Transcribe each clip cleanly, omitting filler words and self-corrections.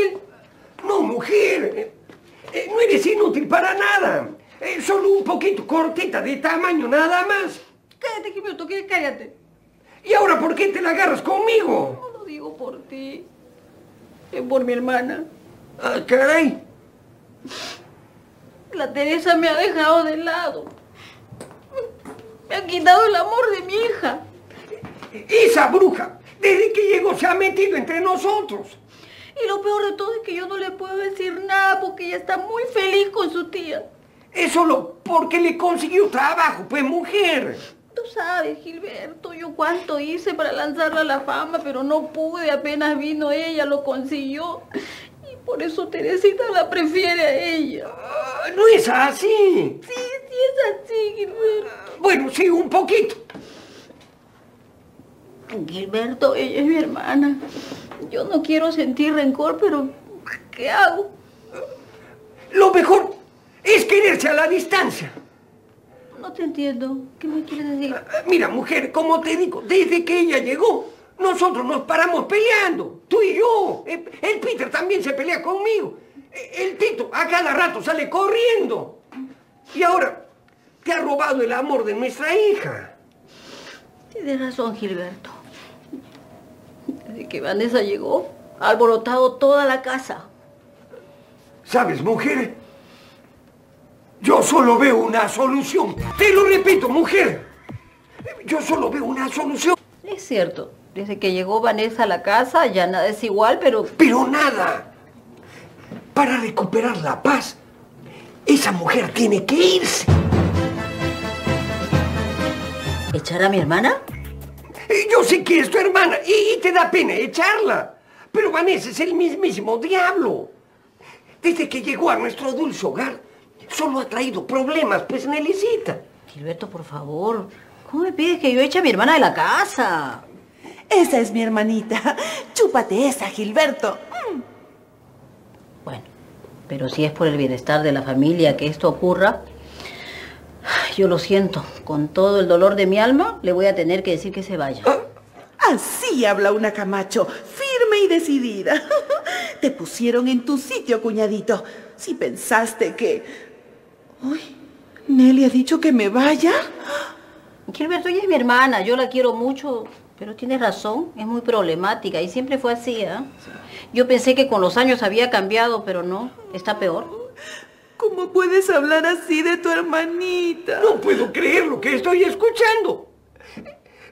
inútil? No, mujer. No eres inútil para nada. Solo un poquito cortita de tamaño, nada más. Cállate, Gilberto, cállate. ¿Y ahora por qué te la agarras conmigo? No lo digo por ti. Es por mi hermana. Ah, caray. La Teresa me ha dejado de lado. Me ha quitado el amor de mi hija. Esa bruja, desde que llegó, se ha metido entre nosotros. Y lo peor de todo es que yo no le puedo decir nada porque ella está muy feliz con su tía. Es solo porque le consiguió trabajo, pues, mujer. Tú sabes, Gilberto, yo cuánto hice para lanzarla a la fama, pero no pude. Apenas vino ella, lo consiguió. Y por eso Teresita la prefiere a ella. No es así. Sí, sí es así, Gilberto. Bueno, sí, un poquito. Gilberto, ella es mi hermana. Yo no quiero sentir rencor, pero ¿qué hago? Lo mejor es quererse a la distancia. No te entiendo. ¿Qué me quieres decir? Mira, mujer, como te digo, desde que ella llegó, nosotros nos paramos peleando. Tú y yo. El Peter también se pelea conmigo. El Tito a cada rato sale corriendo. Y ahora te ha robado el amor de nuestra hija. Tienes razón, Gilberto. Desde que Vanessa llegó, ha alborotado toda la casa. ¿Sabes, mujer? Yo solo veo una solución. Te lo repito, mujer. Yo solo veo una solución. Es cierto. Desde que llegó Vanessa a la casa, ya nada es igual, pero... ¡Pero nada! Para recuperar la paz, esa mujer tiene que irse. ¿Echar a mi hermana? Yo sé que es tu hermana y te da pena echarla. Pero Vanessa es el mismísimo diablo. Desde que llegó a nuestro dulce hogar, solo ha traído problemas, pues, Nellycita. Gilberto, por favor, ¿cómo me pides que yo eche a mi hermana de la casa? Esa es mi hermanita. Chúpate esa, Gilberto. Bueno, pero si es por el bienestar de la familia que esto ocurra, yo lo siento. Con todo el dolor de mi alma, le voy a tener que decir que se vaya. Así habla una Camacho, firme y decidida. Te pusieron en tu sitio, cuñadito. Si pensaste que... Uy, ¿Nelly ha dicho que me vaya? Gilberto, ella es mi hermana, yo la quiero mucho, pero tienes razón, es muy problemática y siempre fue así, ¿eh? Yo pensé que con los años había cambiado, pero no, está peor. ¿Cómo puedes hablar así de tu hermanita? No puedo creer lo que estoy escuchando.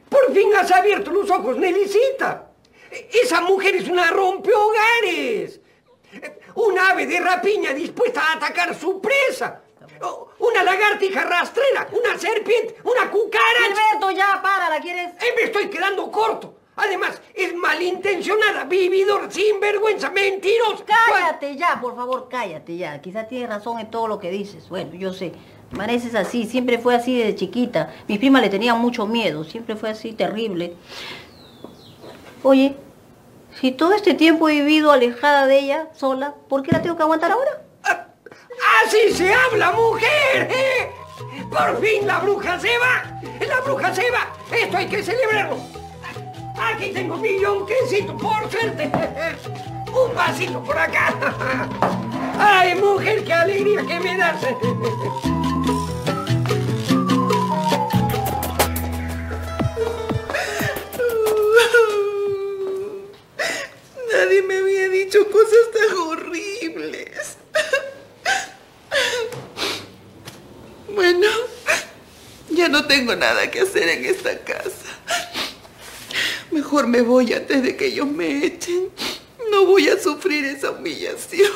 Por fin has abierto los ojos, Nellycita. Esa mujer es una rompehogares, una ave de rapiña dispuesta a atacar a su presa. Una lagartija rastrera, una serpiente, una cucaracha. Gilberto, ya, para, ¿la quieres? Me estoy quedando corto. Además, es malintencionada, vividor, sinvergüenza, mentirosa. Cállate ya, por favor, cállate ya. Quizá tienes razón en todo lo que dices. Bueno, yo sé, Vanessa es así, siempre fue así desde chiquita. Mis primas le tenían mucho miedo, siempre fue así, terrible. Oye, si todo este tiempo he vivido alejada de ella, sola, ¿por qué la tengo que aguantar ahora? ¡Así se habla, mujer! ¿Eh? ¡Por fin la bruja se va! ¡La bruja se va! ¡Esto hay que celebrarlo! Aquí tengo mi yonquecito, por suerte. Un vasito por acá. ¡Ay, mujer, qué alegría que me das! Nadie me había dicho cosas tan horribles. Bueno, ya no tengo nada que hacer en esta casa. Mejor me voy antes de que ellos me echen. No voy a sufrir esa humillación.